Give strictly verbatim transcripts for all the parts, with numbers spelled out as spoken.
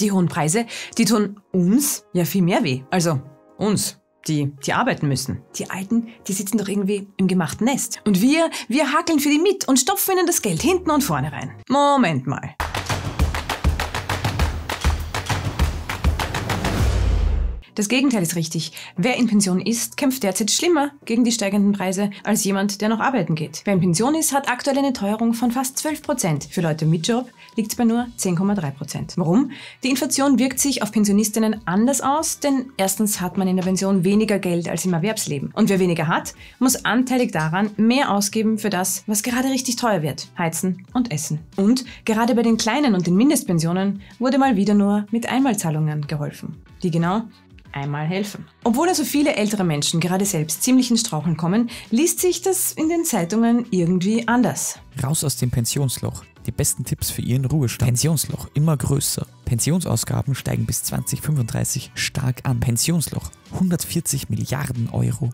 Die hohen Preise, die tun uns ja viel mehr weh. Also uns, die, die arbeiten müssen. Die Alten, die sitzen doch irgendwie im gemachten Nest. Und wir, wir hakeln für die mit und stopfen ihnen das Geld hinten und vorne rein. Moment mal. Das Gegenteil ist richtig. Wer in Pension ist, kämpft derzeit schlimmer gegen die steigenden Preise als jemand, der noch arbeiten geht. Wer in Pension ist, hat aktuell eine Teuerung von fast zwölf Prozent. Für Leute mit Job liegt es bei nur zehn Komma drei Prozent. Warum? Die Inflation wirkt sich auf Pensionistinnen anders aus, denn erstens hat man in der Pension weniger Geld als im Erwerbsleben. Und wer weniger hat, muss anteilig daran mehr ausgeben für das, was gerade richtig teuer wird. Heizen und Essen. Und gerade bei den Kleinen und den Mindestpensionen wurde mal wieder nur mit Einmalzahlungen geholfen. Die genau einmal helfen. Obwohl also viele ältere Menschen gerade selbst ziemlich ins Straucheln kommen, liest sich das in den Zeitungen irgendwie anders. Raus aus dem Pensionsloch. Die besten Tipps für Ihren Ruhestand. Pensionsloch immer größer. Pensionsausgaben steigen bis zwanzig fünfunddreißig stark an. Pensionsloch hundertvierzig Milliarden Euro.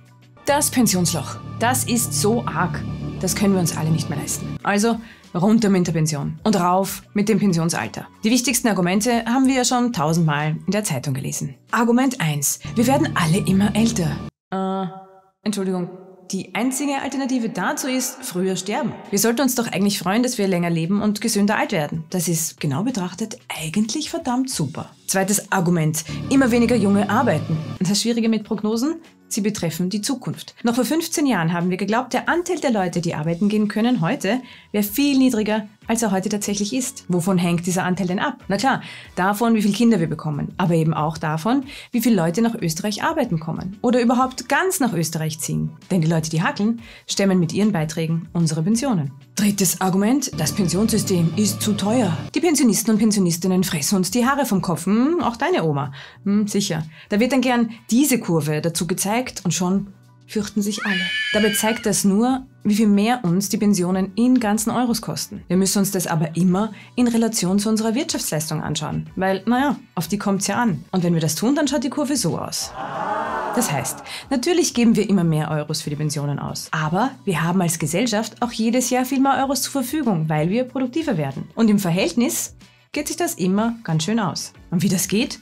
Das Pensionsloch, das ist so arg. Das können wir uns alle nicht mehr leisten. Also runter mit der Pension und rauf mit dem Pensionsalter. Die wichtigsten Argumente haben wir ja schon tausendmal in der Zeitung gelesen. Argument eins. Wir werden alle immer älter. Äh, Entschuldigung. Die einzige Alternative dazu ist, früher sterben. Wir sollten uns doch eigentlich freuen, dass wir länger leben und gesünder alt werden. Das ist genau betrachtet eigentlich verdammt super. Zweites Argument. Immer weniger Junge arbeiten. Das Schwierige mit Prognosen? Sie betreffen die Zukunft. Noch vor fünfzehn Jahren haben wir geglaubt, der Anteil der Leute, die arbeiten gehen können, heute wäre viel niedriger, als er heute tatsächlich ist. Wovon hängt dieser Anteil denn ab? Na klar, davon, wie viele Kinder wir bekommen, aber eben auch davon, wie viele Leute nach Österreich arbeiten kommen oder überhaupt ganz nach Österreich ziehen. Denn die Leute, die hakeln, stemmen mit ihren Beiträgen unsere Pensionen. Drittes Argument, das Pensionssystem ist zu teuer. Die Pensionisten und Pensionistinnen fressen uns die Haare vom Kopf, hm, auch deine Oma. Hm, sicher, da wird dann gern diese Kurve dazu gezeigt und schon fürchten sich alle. Dabei zeigt das nur, wie viel mehr uns die Pensionen in ganzen Euros kosten. Wir müssen uns das aber immer in Relation zu unserer Wirtschaftsleistung anschauen, weil, naja, auf die kommt's ja an. Und wenn wir das tun, dann schaut die Kurve so aus. Das heißt, natürlich geben wir immer mehr Euros für die Pensionen aus. Aber wir haben als Gesellschaft auch jedes Jahr viel mehr Euros zur Verfügung, weil wir produktiver werden. Und im Verhältnis geht sich das immer ganz schön aus. Und wie das geht?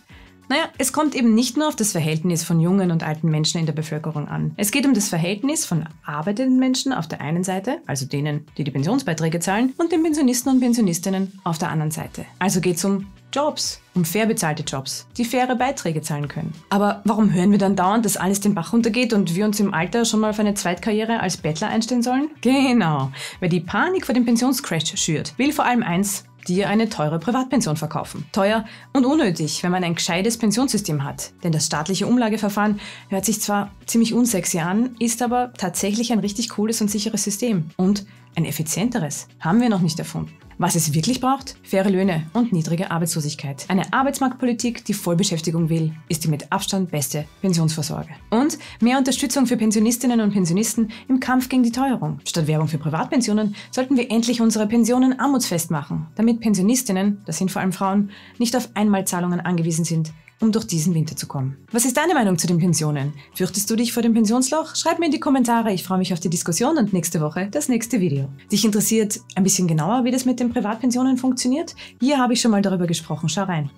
Naja, es kommt eben nicht nur auf das Verhältnis von jungen und alten Menschen in der Bevölkerung an. Es geht um das Verhältnis von arbeitenden Menschen auf der einen Seite, also denen, die die Pensionsbeiträge zahlen, und den Pensionisten und Pensionistinnen auf der anderen Seite. Also geht es um Jobs, um fair bezahlte Jobs, die faire Beiträge zahlen können. Aber warum hören wir dann dauernd, dass alles den Bach runtergeht und wir uns im Alter schon mal auf eine Zweitkarriere als Bettler einstellen sollen? Genau, wer die Panik vor dem Pensionscrash schürt, will vor allem eins: dir eine teure Privatpension verkaufen. Teuer und unnötig, wenn man ein gescheites Pensionssystem hat. Denn das staatliche Umlageverfahren hört sich zwar ziemlich unsexy an, ist aber tatsächlich ein richtig cooles und sicheres System. Und ein effizienteres haben wir noch nicht erfunden. Was es wirklich braucht? Faire Löhne und niedrige Arbeitslosigkeit. Eine Arbeitsmarktpolitik, die Vollbeschäftigung will, ist die mit Abstand beste Pensionsvorsorge. Und mehr Unterstützung für Pensionistinnen und Pensionisten im Kampf gegen die Teuerung. Statt Werbung für Privatpensionen sollten wir endlich unsere Pensionen armutsfest machen, damit Pensionistinnen, das sind vor allem Frauen, nicht auf Einmalzahlungen angewiesen sind, um durch diesen Winter zu kommen. Was ist deine Meinung zu den Pensionen? Fürchtest du dich vor dem Pensionsloch? Schreib mir in die Kommentare, ich freue mich auf die Diskussion und nächste Woche das nächste Video. Dich interessiert ein bisschen genauer, wie das mit den Privatpensionen funktioniert? Hier habe ich schon mal darüber gesprochen, schau rein.